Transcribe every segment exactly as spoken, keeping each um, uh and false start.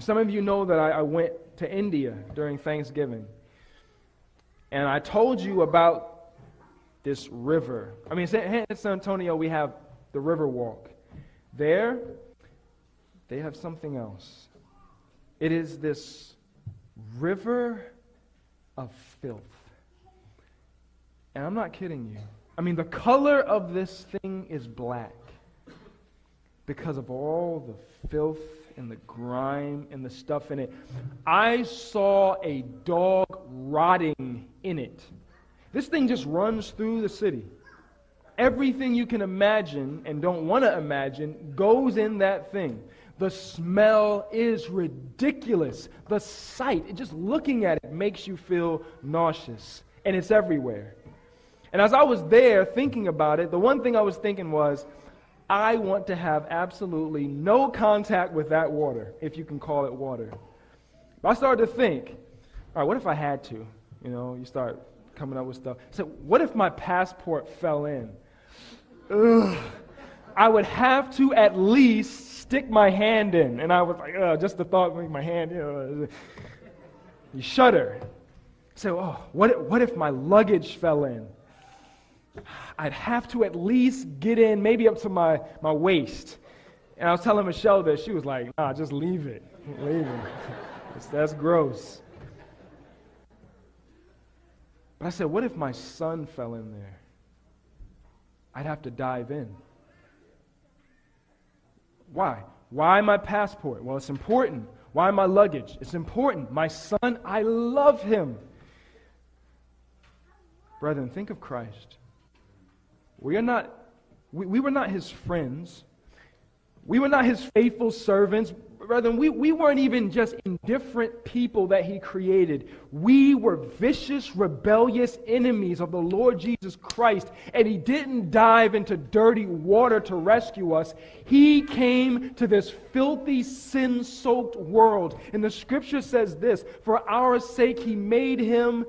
Some of you know that I, I went to India during Thanksgiving. And I told you about this river. I mean, in San Antonio, we have the river walk. There, they have something else. It is this river of filth. And I'm not kidding you. I mean, the color of this thing is black because of all the filth and the grime and the stuff in it. I saw a dog rotting in it. This thing just runs through the city. Everything you can imagine and don't want to imagine goes in that thing. The smell is ridiculous. The sight, just looking at it, makes you feel nauseous. And it's everywhere. And as I was there thinking about it, the one thing I was thinking was, I want to have absolutely no contact with that water, if you can call it water. But I started to think, all right, what if I had to? You know, you start coming up with stuff. I said, what if my passport fell in? Ugh. I would have to at least stick my hand in, and I was like, oh, just the thought of my hand, you know, you shudder. So, oh, what if, what if my luggage fell in? I'd have to at least get in, maybe up to my, my waist. And I was telling Michelle this, she was like, nah, just leave it, leave it, that's, that's gross. But I said, what if my son fell in there? I'd have to dive in. Why? Why my passport? Well, it's important. Why my luggage? It's important. My son, I love him. Brethren, think of Christ. We are not, we, we were not his friends. We were not his faithful servants. Brethren, we, we weren't even just indifferent people that he created. We were vicious, rebellious enemies of the Lord Jesus Christ. And he didn't dive into dirty water to rescue us. He came to this filthy, sin-soaked world. And the scripture says this, for our sake he made him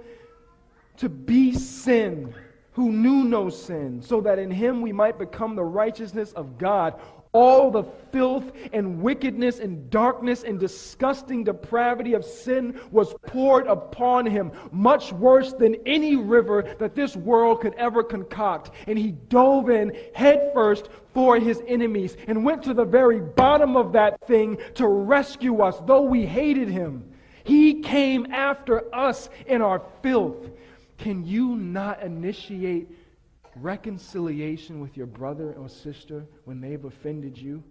to be sin, who knew no sin, so that in him we might become the righteousness of God. All the filth and wickedness and darkness and disgusting depravity of sin was poured upon him, much worse than any river that this world could ever concoct. And he dove in headfirst for his enemies and went to the very bottom of that thing to rescue us, though we hated him. He came after us in our filth. Can you not initiate reconciliation with your brother or sister when they've offended you?